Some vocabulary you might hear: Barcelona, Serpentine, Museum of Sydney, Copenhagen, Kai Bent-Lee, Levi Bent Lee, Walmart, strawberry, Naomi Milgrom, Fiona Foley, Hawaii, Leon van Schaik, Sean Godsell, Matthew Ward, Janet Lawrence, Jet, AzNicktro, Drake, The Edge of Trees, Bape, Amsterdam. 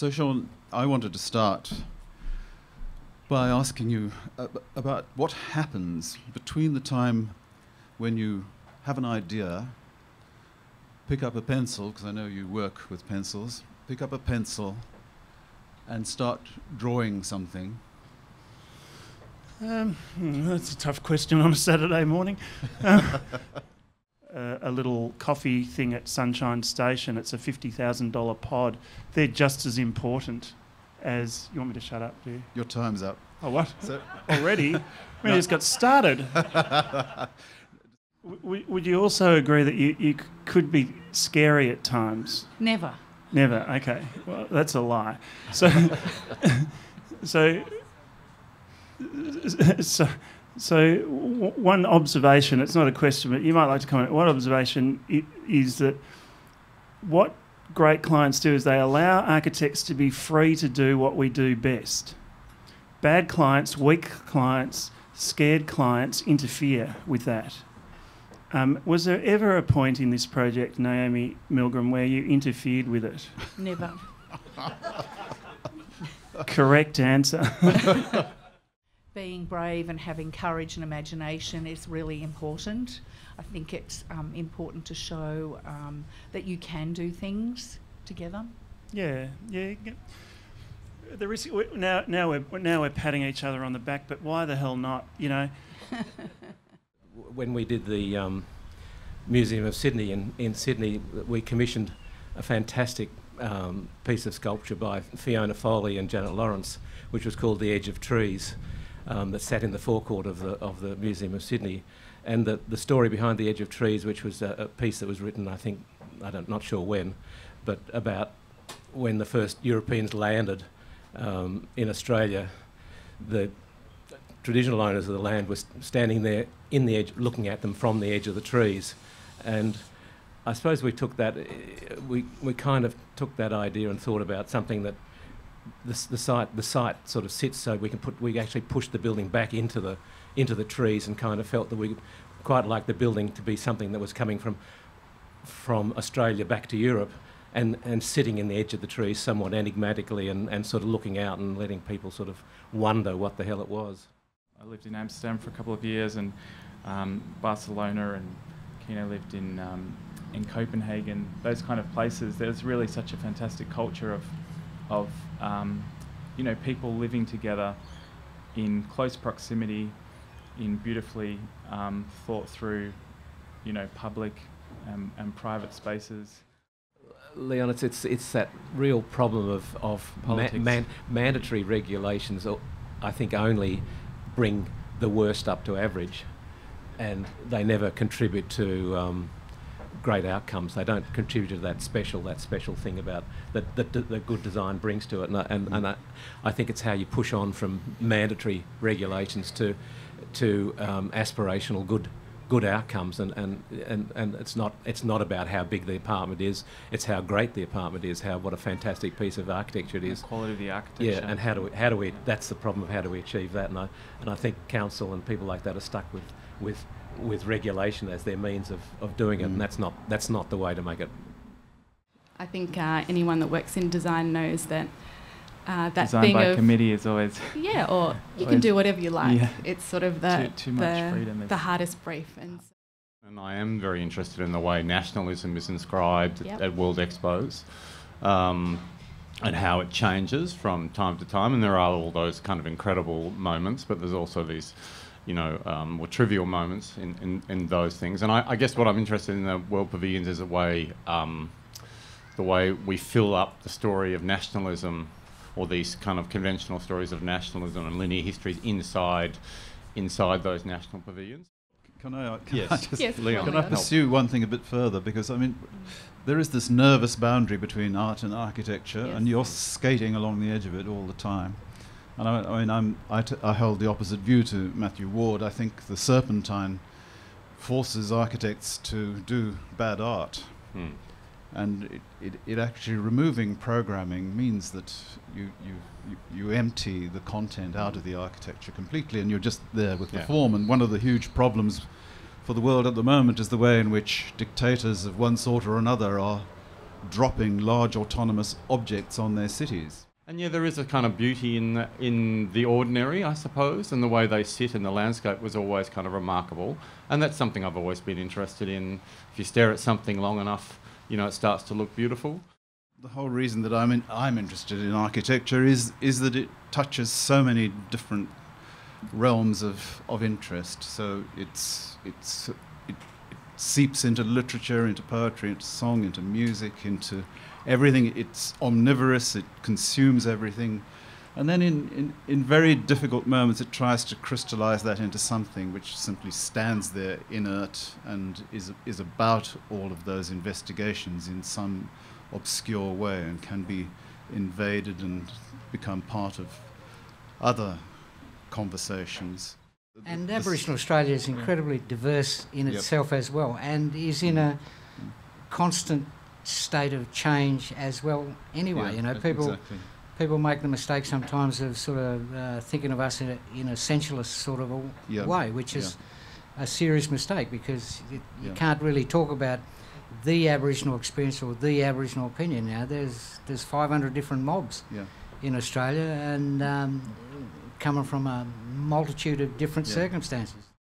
So, Sean, I wanted to start by asking you about what happens between the time when you have an idea, pick up a pencil, because I know you work with pencils, pick up a pencil and start drawing something. That's a tough question on a Saturday morning. A little coffee thing at Sunshine Station. It's a $50,000 pod. They're just as important as... You want me to shut up, do you? Your time's up. Oh, what? So already? We just got started. Would you also agree that you could be scary at times? Never. Never, okay. Well, that's a lie. So... So one observation, it's not a question, but you might like to comment. One observation is that what great clients do is they allow architects to be free to do what we do best. Bad clients, weak clients, scared clients interfere with that. Was there ever a point in this project, Naomi Milgrom, where you interfered with it? Never. Correct answer. Being brave and having courage and imagination is really important. I think it's important to show that you can do things together. Yeah. The risk now we're patting each other on the back, but why the hell not? You know. When we did the Museum of Sydney in Sydney, we commissioned a fantastic piece of sculpture by Fiona Foley and Janet Lawrence, which was called The Edge of Trees. That sat in the forecourt of the Museum of Sydney, and the story behind The Edge of Trees, which was a piece that was written, I think, not sure when, but about when the first Europeans landed in Australia, the traditional owners of the land were standing there in the edge, looking at them from the edge of the trees, and I suppose we took that, we kind of took that idea and thought about something that. The site sort of sits, so we actually pushed the building back into the trees, and kind of felt that we quite liked the building to be something that was coming from Australia back to Europe, and sitting in the edge of the trees somewhat enigmatically, and sort of looking out and letting people sort of wonder what the hell it was. I lived in Amsterdam for a couple of years, and Barcelona, and Kino lived in Copenhagen. Those kind of places. There's really such a fantastic culture of you know, people living together in close proximity, in beautifully thought through, you know, public and private spaces. Leon, it's that real problem of mandatory regulations. I think only bring the worst up to average, and they never contribute to. Great outcomes. They don't contribute to that special thing about that good design brings to it. And I think it's how you push on from mandatory regulations to aspirational good outcomes. And it's not about how big the apartment is. It's how great the apartment is. What a fantastic piece of architecture it is. The quality of the architecture. Yeah. And how do we? That's the problem of how do we achieve that? And I think council and people like that are stuck with regulation as their means of doing it, and that's not the way to make it. I think anyone that works in design knows that that design thing by committee is always... Yeah, or you can do whatever you like. Yeah. It's sort of the hardest brief. And I am very interested in the way nationalism is inscribed at World Expos and how it changes from time to time, and there are all those kind of incredible moments, but there's also these... you know, more trivial moments in those things. And I guess what I'm interested in the World Pavilions is the way we fill up the story of nationalism, or these kind of conventional stories of nationalism and linear histories inside those national pavilions. Can I pursue one thing a bit further? Because, I mean, there is this nervous boundary between art and architecture, and you're skating along the edge of it all the time. And I hold the opposite view to Matthew Ward. I think the Serpentine forces architects to do bad art. Mm. And it actually, removing programming means that you empty the content out of the architecture completely, and you're just there with the form. And one of the huge problems for the world at the moment is the way in which dictators of one sort or another are dropping large autonomous objects on their cities. And yeah, there is a kind of beauty in the ordinary, I suppose, and the way they sit in the landscape was always kind of remarkable. And that's something I've always been interested in. If you stare at something long enough, you know, it starts to look beautiful. The whole reason that I'm interested in architecture is that it touches so many different realms of interest. So it seeps into literature, into poetry, into song, into music, into everything. It's omnivorous, it consumes everything. And then in very difficult moments, it tries to crystallize that into something which simply stands there inert and is about all of those investigations in some obscure way and can be invaded and become part of other conversations. And Aboriginal Australia is incredibly diverse in itself as well, and is in a constant state of change as well anyway. Yeah, you know, people make the mistake sometimes of sort of thinking of us in a essentialist sort of a way, which is a serious mistake, because you can't really talk about the Aboriginal experience or the Aboriginal opinion. Now there's 500 different mobs in Australia, and coming from a multitude of different circumstances.